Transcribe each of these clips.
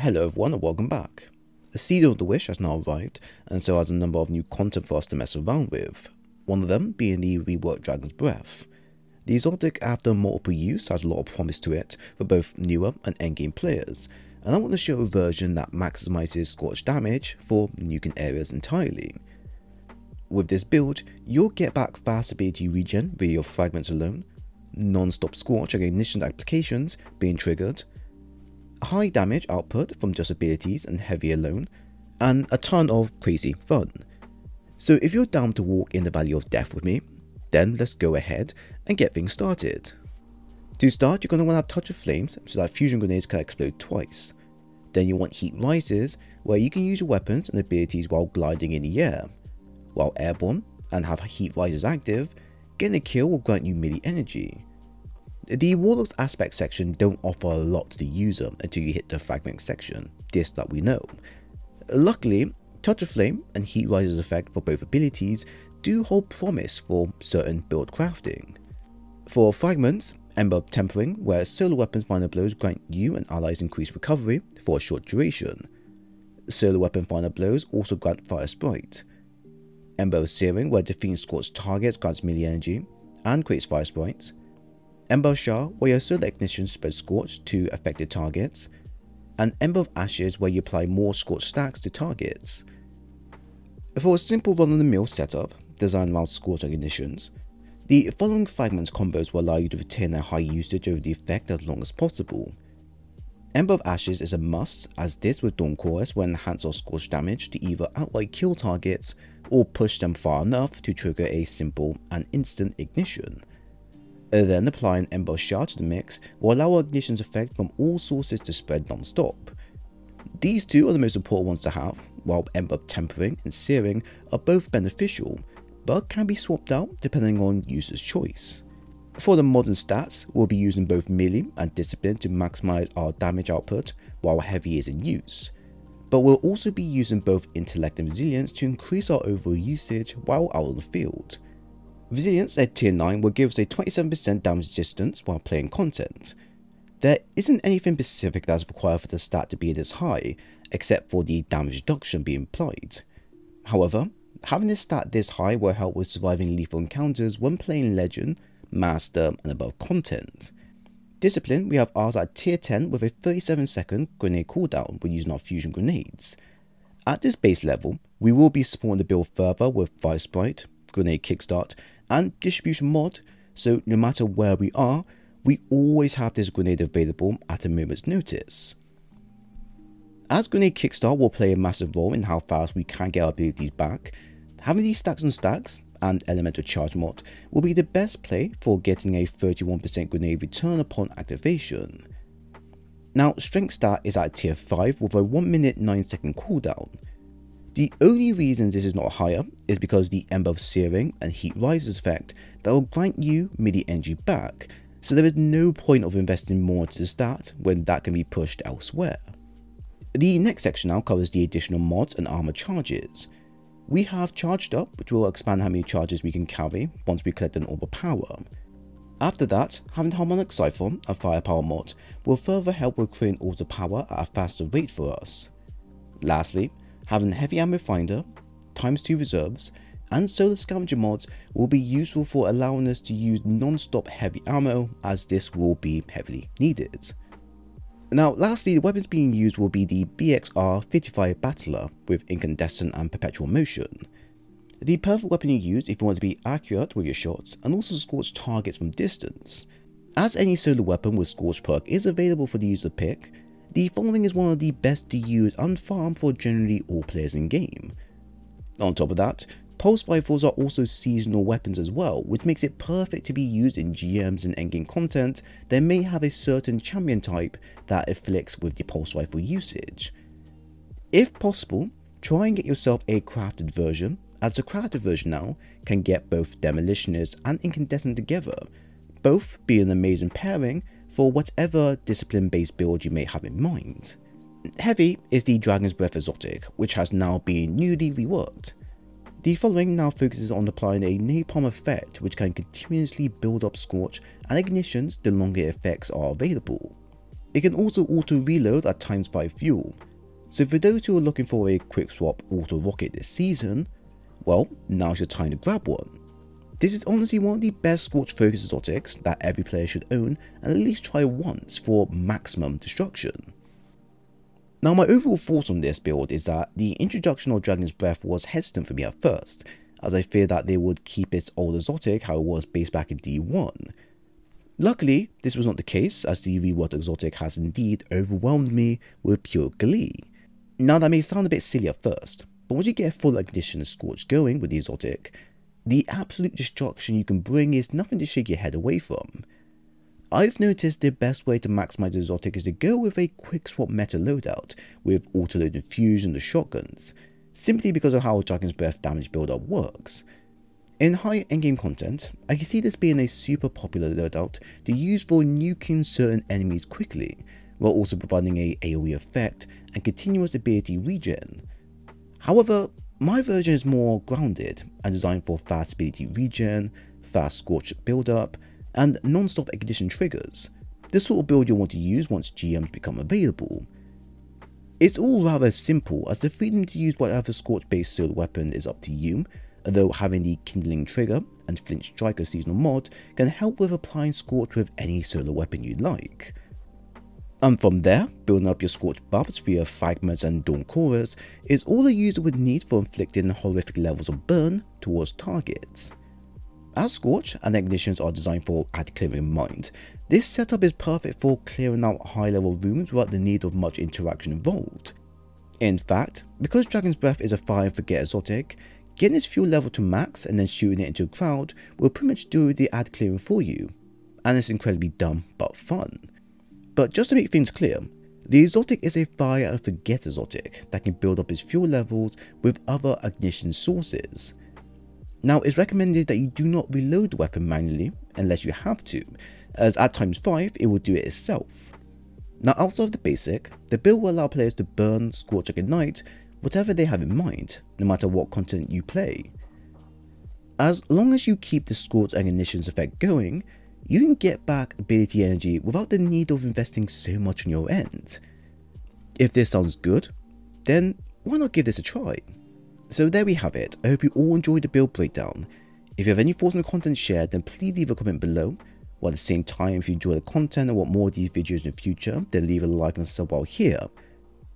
Hello everyone and welcome back. The Season of the Wish has now arrived and so has a number of new content for us to mess around with, one of them being the reworked Dragon's Breath. The exotic after multiple use has a lot of promise to it for both newer and endgame players, and I want to show a version that maximizes scorch damage for nuking areas entirely. With this build, you'll get back fast ability regen via your fragments alone, non-stop scorch and ignition applications being triggered, high damage output from just abilities and heavy alone, and a ton of crazy fun. So if you're down to walk in the valley of death with me, then let's go ahead and get things started. To start, you're going to want to have Touch of Flames so that fusion grenades can explode twice. Then you want Heat Rises, where you can use your weapons and abilities while gliding in the air. While airborne and have Heat Rises active, getting a kill will grant you melee energy. The Warlock's aspect section don't offer a lot to the user until you hit the fragment section, this that we know. Luckily, Touch of Flame and Heat Rises effect for both abilities do hold promise for certain build crafting. For fragments, Ember of Tempering, where solar weapons' final blows grant you and allies increased recovery for a short duration. Solar weapon final blows also grant Fire Sprite. Ember of Searing, where defeating scorched targets grants melee energy and creates Fire Sprites. Ember of Char, where your solar ignition spreads scorch to affected targets, and Ember of Ashes, where you apply more scorch stacks to targets. For a simple run-of-the-mill setup, designed around scorch ignitions, the following fragments combos will allow you to retain their high usage over the effect as long as possible. Ember of Ashes is a must, as this with Dawn Chorus will enhance our scorch damage to either outright kill targets or push them far enough to trigger a simple and instant ignition. Then applying Ember of Char to the mix will allow our ignition's effect from all sources to spread non-stop. These two are the most important ones to have, while Ember of Tempering and Searing are both beneficial, but can be swapped out depending on user's choice. For the modern stats, we'll be using both melee and discipline to maximize our damage output while heavy is in use, but we'll also be using both intellect and resilience to increase our overall usage while out on the field. Resilience at tier 9 will give us a 27% damage resistance while playing content. There isn't anything specific that is required for the stat to be this high, except for the damage reduction being applied. However, having this stat this high will help with surviving lethal encounters when playing Legend, Master and above content. Discipline, we have ours at tier 10 with a 37-second grenade cooldown when using our fusion grenades. At this base level, we will be supporting the build further with Fire Sprite, Grenade Kickstart and distribution mod, so no matter where we are, we always have this grenade available at a moment's notice. As Grenade Kickstart will play a massive role in how fast we can get our abilities back, having these stacks on stacks and Elemental Charge mod will be the best play for getting a 31% grenade return upon activation. Now, Strength stat is at tier 5 with a 1-minute 9-second cooldown. The only reason this is not higher is because the Ember of Searing and Heat Rises effect that will grant you melee energy back, so there is no point of investing more into the stat when that can be pushed elsewhere. The next section now covers the additional mods and armor charges. We have Charged Up, which will expand how many charges we can carry once we collect an orb of power. After that, having Harmonic Siphon and Firepower mod will further help with creating orbs of power at a faster rate for us. Lastly, having Heavy Ammo Finder, ×2 reserves, and Solar Scavenger mods will be useful for allowing us to use non-stop heavy ammo, as this will be heavily needed. Now lastly, the weapons being used will be the BXR-55 Battler with Incandescent and Perpetual Motion. The perfect weapon you use if you want to be accurate with your shots and also scorch targets from distance. As any solar weapon with scorch perk is available for the user to pick, the following is one of the best to use and farm for generally all players in game. On top of that, pulse rifles are also seasonal weapons as well, which makes it perfect to be used in GMs and endgame content that may have a certain champion type that afflicts with the pulse rifle usage. If possible, try and get yourself a crafted version, as the crafted version now can get both Demolitionist and Incandescent together, both being an amazing pairing for whatever discipline-based build you may have in mind. Heavy is the Dragon's Breath exotic, which has now been newly reworked. The following now focuses on applying a napalm effect, which can continuously build up scorch and ignitions the longer effects are available. It can also auto-reload at ×5 fuel, so for those who are looking for a quick swap auto-rocket this season, well, now's your time to grab one. This is honestly one of the best Scorch Focus exotics that every player should own and at least try once for maximum destruction. Now my overall thoughts on this build is that the introduction of Dragon's Breath was hesitant for me at first, as I feared that they would keep its old exotic how it was based back in D1. Luckily, this was not the case, as the reworked exotic has indeed overwhelmed me with pure glee. Now that may sound a bit silly at first, but once you get a full ignition and scorch going with the exotic, the absolute destruction you can bring is nothing to shake your head away from. I've noticed the best way to maximize the exotic is to go with a quick swap meta loadout with autoload infusion to shotguns, simply because of how Dragon's Breath damage buildup works. In higher endgame content, I can see this being a super popular loadout to use for nuking certain enemies quickly, while also providing a AoE effect and continuous ability regen. However, my version is more grounded and designed for fast ability regen, fast scorch buildup, and non-stop ignition triggers, the sort of build you'll want to use once GMs become available. It's all rather simple, as the freedom to use whatever scorch based solo weapon is up to you, although having the Kindling Trigger and Flinch Striker seasonal mod can help with applying Scorch with any solo weapon you like. And from there, building up your Scorch buffs via Fragments and Dawn Chorus is all a user would need for inflicting horrific levels of burn towards targets. As Scorch and Ignitions are designed for ad clearing in mind, this setup is perfect for clearing out high level rooms without the need of much interaction involved. In fact, because Dragon's Breath is a fire and forget exotic, getting its fuel level to max and then shooting it into a crowd will pretty much do the ad clearing for you, and it's incredibly dumb but fun. But just to make things clear, the exotic is a fire and forget exotic that can build up its fuel levels with other ignition sources. Now it's recommended that you do not reload the weapon manually unless you have to, as at ×5 it will do it itself. Now outside of the basic, the build will allow players to burn, scorch and ignite whatever they have in mind, no matter what content you play. As long as you keep the Scorch and Ignitions effect going, you can get back ability energy without the need of investing so much on your end. If this sounds good, then why not give this a try? So there we have it. I hope you all enjoyed the build breakdown. If you have any thoughts on the content shared, then please leave a comment below. While at the same time, if you enjoy the content and want more of these videos in the future, then leave a like and a sub while here.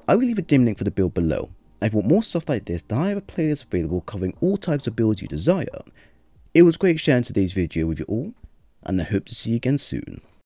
I will leave a dim link for the build below. If you want more stuff like this, then I have a playlist available covering all types of builds you desire. It was great sharing today's video with you all, and I hope to see you again soon.